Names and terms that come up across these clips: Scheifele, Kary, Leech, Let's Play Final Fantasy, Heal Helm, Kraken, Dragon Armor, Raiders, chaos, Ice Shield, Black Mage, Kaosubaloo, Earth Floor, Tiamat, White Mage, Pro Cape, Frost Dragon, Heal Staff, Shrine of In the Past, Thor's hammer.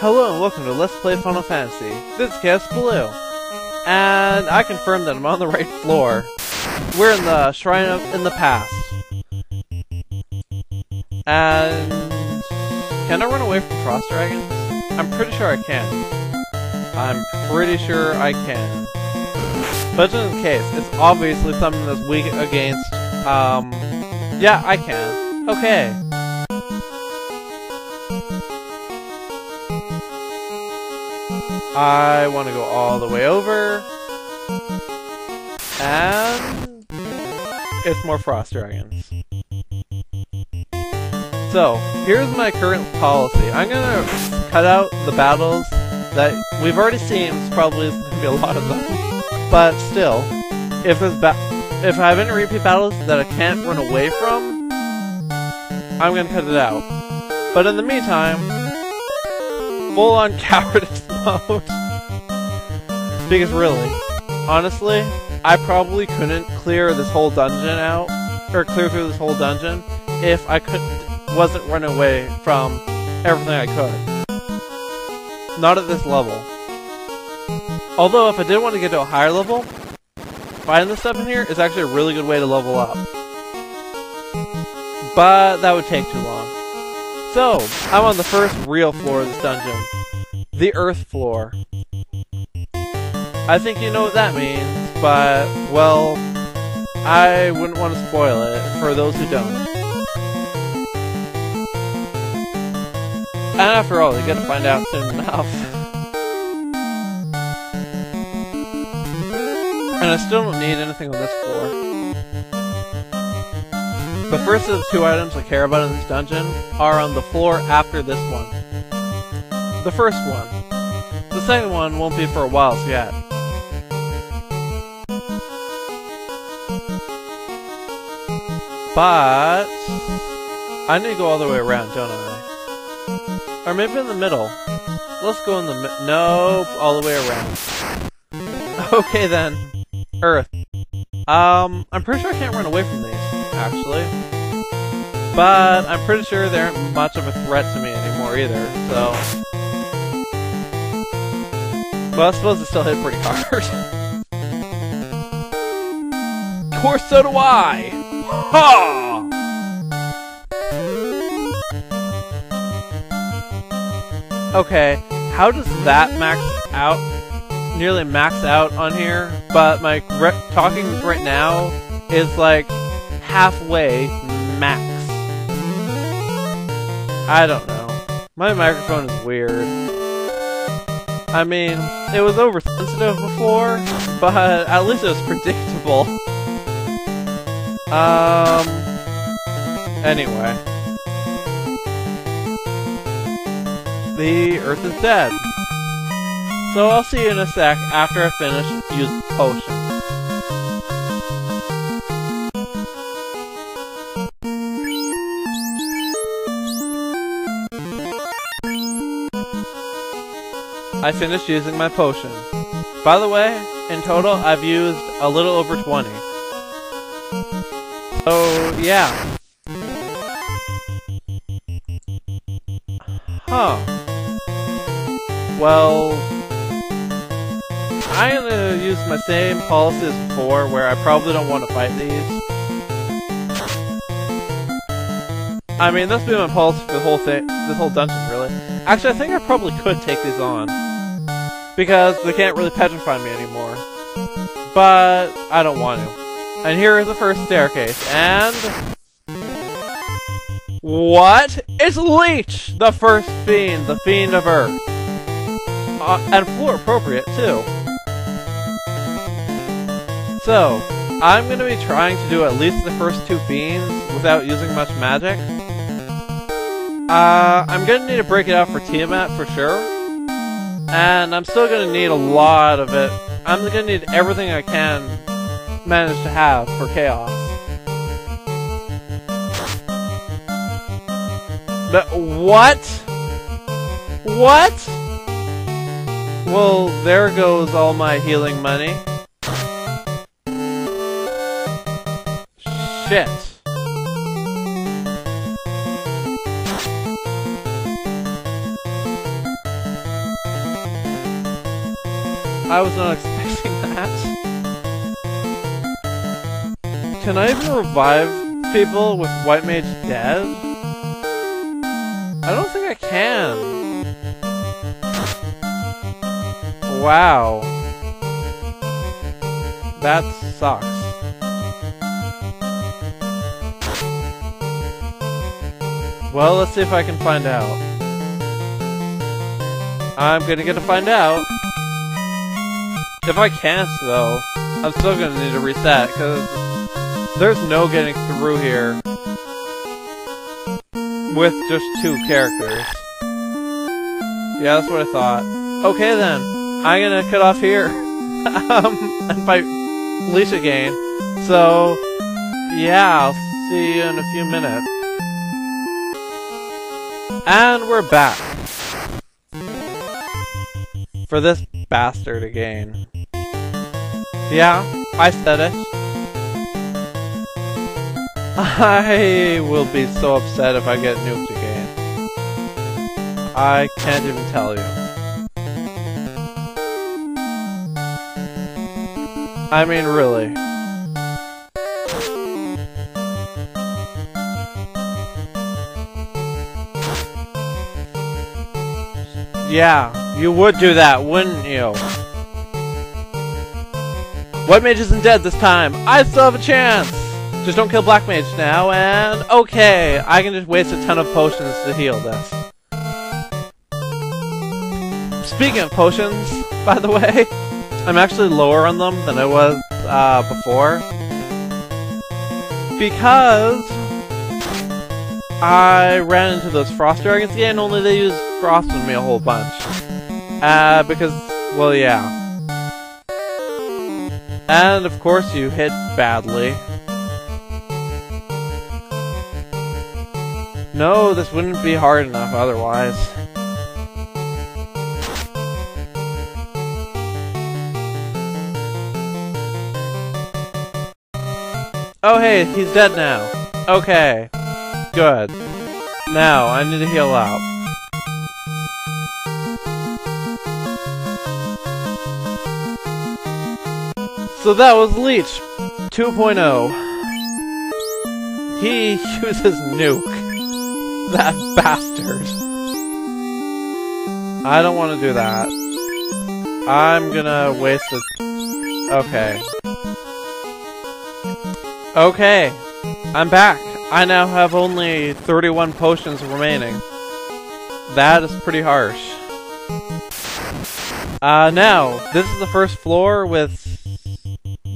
Hello and welcome to Let's Play Final Fantasy. This is Kaosubaloo, and I confirm that I'm on the right floor. We're in the Shrine of In the Past. And can I run away from Frost Dragon? I'm pretty sure I can. But just in case, it's obviously something that's weak against, yeah, I can. Okay. I want to go all the way over. And it's more Frost Dragons. So, here's my current policy. I'm gonna cut out the battles that we've already seen. There's probably going to be a lot of them. But still, if I have any repeat battles that I can't run away from, I'm gonna cut it out. But in the meantime, full-on cowardice mode. Because really, honestly, I probably couldn't clear this whole dungeon out, or clear through this whole dungeon, if I wasn't running away from everything I could. Not at this level. Although, if I did want to get to a higher level, finding this stuff in here is actually a really good way to level up. But that would take too long. So, I'm on the first real floor of this dungeon. The Earth Floor. I think you know what that means, but, well, I wouldn't want to spoil it for those who don't. And after all, you're gonna find out soon enough. And I still don't need anything on this floor. But first of the two items I care about in this dungeon are on the floor after this one. The first one. The second one won't be for a while yet. But I need to go all the way around, don't I? Or maybe in the middle. Let's go in the nope, all the way around. Okay then. Earth. I'm pretty sure I can't run away from these, actually. But I'm pretty sure they aren't much of a threat to me anymore either, so... Well, I suppose it still hit pretty hard. Of course, so do I! Ha! Okay, how does that max out? Nearly maxed out on here, but my talking right now is like halfway max. I don't know. My microphone is weird. I mean, it was oversensitive before, but at least it was predictable. Anyway. The Earth is dead. So I'll see you in a sec after I finish using potions. I finished using my potion. By the way, in total I've used a little over 20. So, yeah. Huh. Well... I'm gonna use my same policy as before, where I probably don't want to fight these. I mean, that's been my policy for the whole thing, this whole dungeon, really. Actually, I think I probably could take these on, because they can't really petrify me anymore. But I don't want to. And here is the first staircase, and... What? It's Leech, the first fiend, the Fiend of Earth. And floor appropriate, too. So, I'm going to be trying to do at least the first two fiends without using much magic. I'm going to need to break it out for Tiamat for sure. And I'm still going to need a lot of it. I'm going to need everything I can manage to have for chaos. But what? What? Well, there goes all my healing money. Shit. I was not expecting that. Can I even revive people with White Mage dead? I don't think I can. Wow. That sucks. Well, let's see if I can find out. I'm gonna get to find out. If I can't, though, I'm still gonna need to reset, because there's no getting through here with just two characters. Yeah, that's what I thought. Okay, then. I'm gonna cut off here and fight Leech again. So, yeah, I'll see you in a few minutes. And we're back. For this bastard again. Yeah, I said it. I will be so upset if I get nuked again. I can't even tell you. I mean, really. Yeah, you would do that, wouldn't you? White Mage isn't dead this time. I still have a chance. Just don't kill Black Mage now, and okay, I can just waste a ton of potions to heal this. Speaking of potions, by the way, I'm actually lower on them than I was before, because I ran into those Frost Dragons again, and only they used Frost on me a whole bunch. Because, well, yeah. And, of course, you hit badly. No, this wouldn't be hard enough otherwise. Oh, hey, he's dead now. Okay. Good. Now, I need to heal out. So that was Leech 2.0. He uses nuke. That bastard. I don't want to do that. I'm gonna waste it. Okay. Okay. I'm back. I now have only 31 potions remaining. That is pretty harsh. Now, this is the first floor with...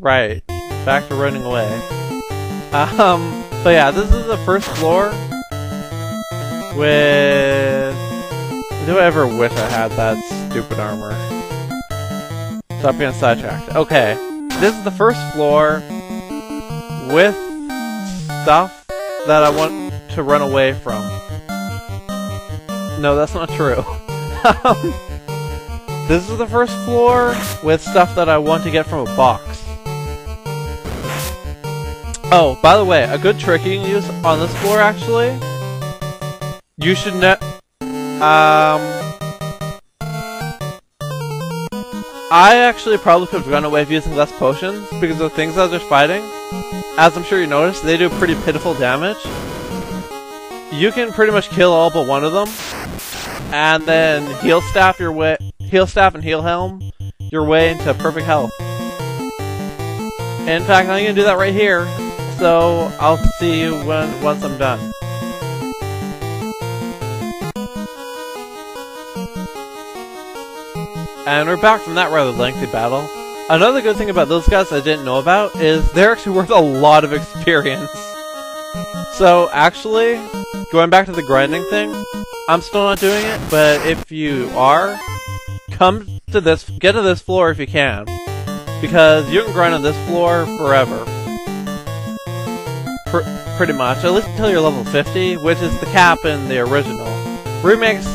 Right, back to running away. But yeah, this is the first floor with... Do I ever wish I had that stupid armor? Stop being sidetracked. Okay, this is the first floor with stuff that I want to run away from. No, that's not true. This is the first floor with stuff that I want to get from a box. Oh, by the way, a good trick you can use on this floor, actually, you should I actually probably could have run away using less potions, because the things that they're fighting, as I'm sure you noticed, they do pretty pitiful damage. You can pretty much kill all but one of them, and then Heal Staff and Heal Helm your way into perfect health. In fact, I'm gonna do that right here. So, I'll see you once I'm done. And we're back from that rather lengthy battle. Another good thing about those guys I didn't know about is they're actually worth a lot of experience. So, actually, going back to the grinding thing, I'm still not doing it, but if you are, get to this floor if you can. Because you can grind on this floor forever. Pretty much, at least until you're level 50, which is the cap in the original. Remakes,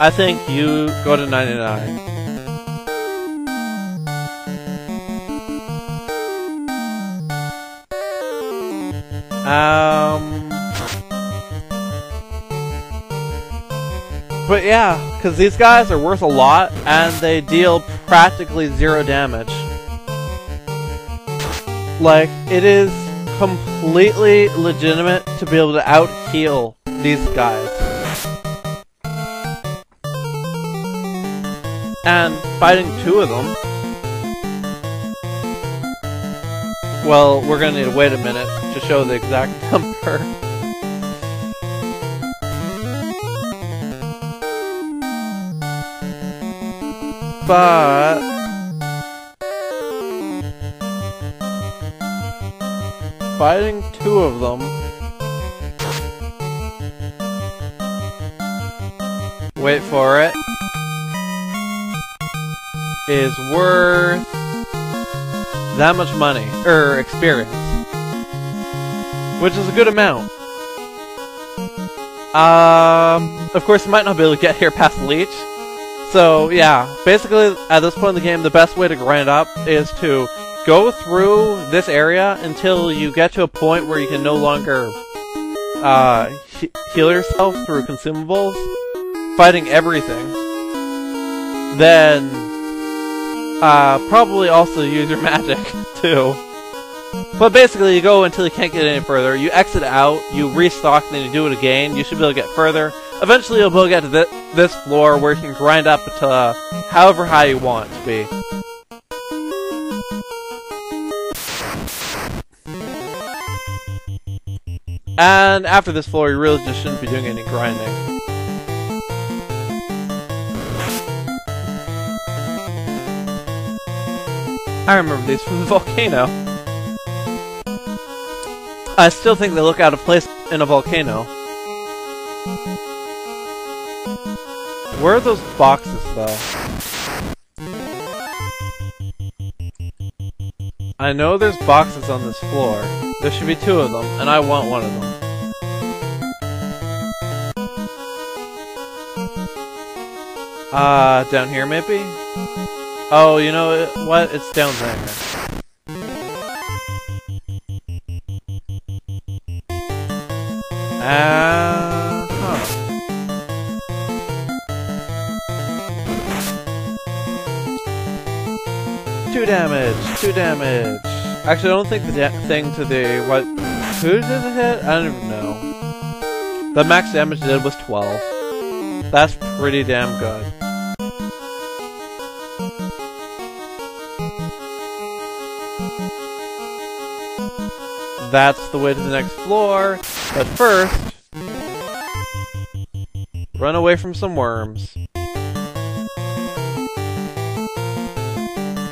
I think you go to 99. But yeah, because these guys are worth a lot, and they deal practically zero damage. Like, it is completely legitimate to be able to out-heal these guys. And fighting two of them... Well, we're gonna need to wait a minute to show the exact number. But... fighting two of them... Wait for it... is worth... that much money, experience. Which is a good amount. Of course, you might not be able to get here past Leech. So, yeah, basically, at this point in the game, the best way to grind up is to go through this area until you get to a point where you can no longer heal yourself through consumables, fighting everything. Then... probably also use your magic, too. But basically, you go until you can't get any further, you exit out, you restock, then you do it again, you should be able to get further. Eventually, you'll be able to get to this floor where you can grind up to however high you want it to be. And after this floor, you really just shouldn't be doing any grinding. I remember these from the volcano. I still think they look out of place in a volcano. Where are those boxes, though? I know there's boxes on this floor. There should be two of them, and I want one of them. Down here, maybe? Oh, you know what? It's down there. Huh. 2 damage. Actually, I don't think the thing to the what? Who did it hit? I don't even know. The max damage it did was 12. That's pretty damn good. That's the way to the next floor, but first, run away from some worms.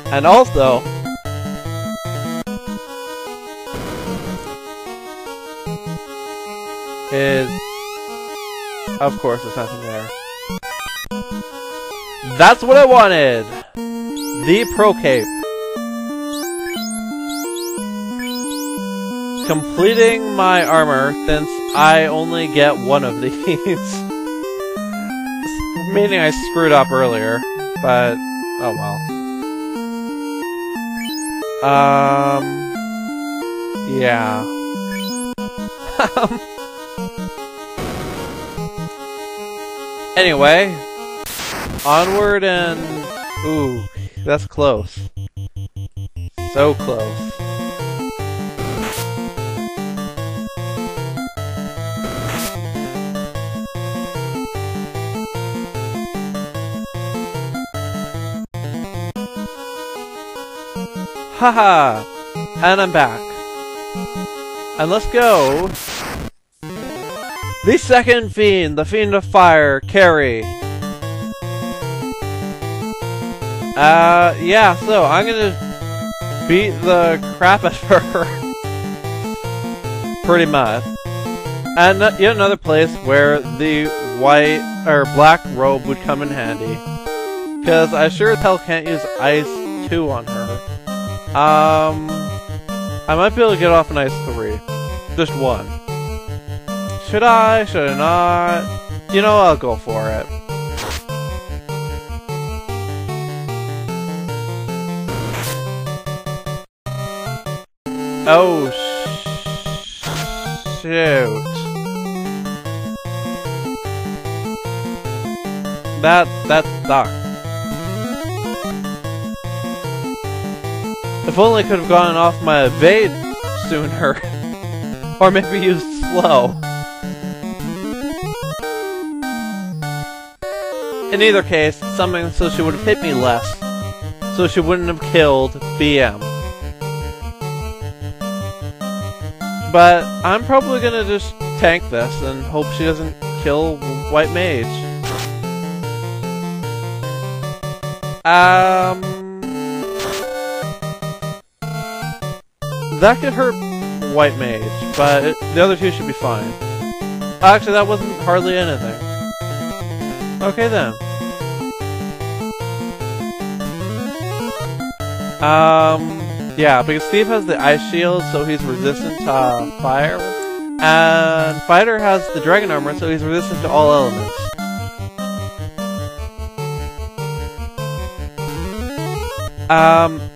And also, of course, there's nothing there. That's what I wanted! The Pro Cape. Completing my armor, since I only get one of these. Meaning I screwed up earlier, but oh well. Yeah. Anyway, onward and... Ooh, that's close. So close. Haha! And I'm back. And let's go... the second fiend! The Fiend of Fire, Kary. Yeah, so I'm gonna beat the crap out of her. Pretty much. And yet another place where the white, or black robe would come in handy. Cause I sure as hell can't use Ice 2 on her. I might be able to get off an Ice 3. Just one. Should I? Should I not? You know, I'll go for it. Oh, shoot. That sucked. If only I could have gotten off my evade sooner. Or maybe used slow. In either case, something so she would have hit me less, so she wouldn't have killed BM. But I'm probably gonna just tank this and hope she doesn't kill White Mage. That could hurt White Mage, but the other two should be fine. Actually, that wasn't hardly anything. Okay then. Yeah, because Steve has the Ice Shield, so he's resistant to fire. And Fighter has the Dragon Armor, so he's resistant to all elements.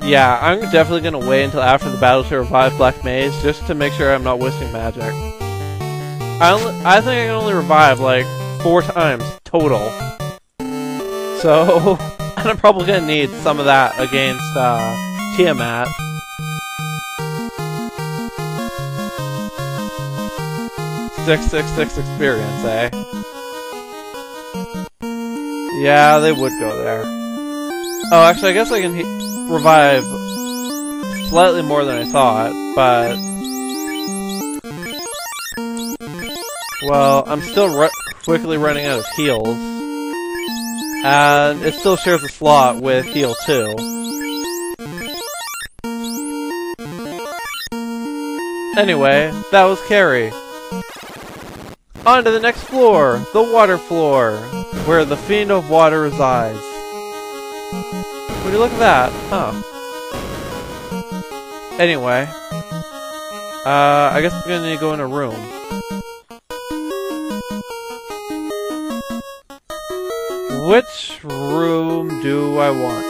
Yeah, I'm definitely gonna wait until after the battle to revive Black Mage, just to make sure I'm not wasting magic. I think I can only revive, like, 4 times total. So, and I'm probably gonna need some of that against, Tiamat. Six experience, eh? Yeah, they would go there. Oh, actually, I guess I can revive slightly more than I thought, but... Well, I'm still quickly running out of heals. And it still shares a slot with heal 2. Anyway, that was Kary. On to the next floor, the water floor, where the fiend of water resides. Would you look at that? Huh. Anyway. I guess I'm gonna need to go in a room. Which room do I want?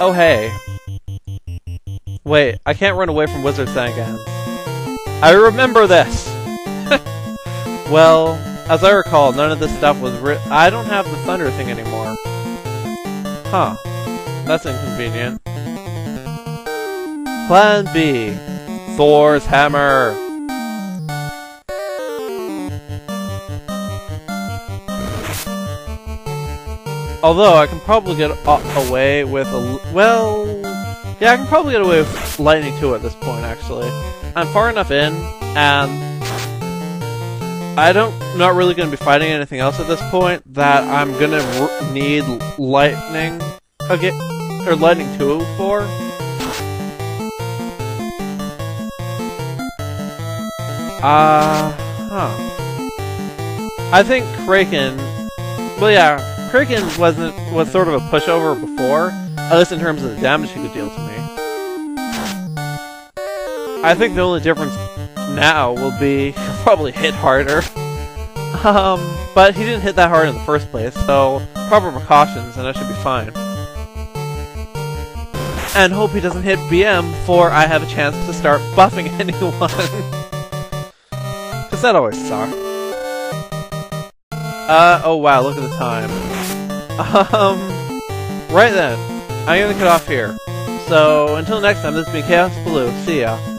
Oh hey. Wait, I can't run away from wizards then again. I remember this! Well, as I recall, none of this stuff was I don't have the thunder thing anymore. Huh. That's inconvenient. Plan B, Thor's hammer. Although I can probably get away with well, yeah, I can probably get away with lightning 2 at this point. Actually, I'm far enough in, and I'm not really going to be fighting anything else at this point. That I'm going to need lightning again, or lightning 2 for. I think Kraken... Well, yeah, Kraken was sort of a pushover before, at least in terms of the damage he could deal to me. I think the only difference now will be he'll probably hit harder. But he didn't hit that hard in the first place, so proper precautions and I should be fine. And hope he doesn't hit BM before I have a chance to start buffing anyone. That always sucks. Oh wow, look at the time. Right then. I'm gonna cut off here. So, until next time, this has been Kaosubaloo. See ya.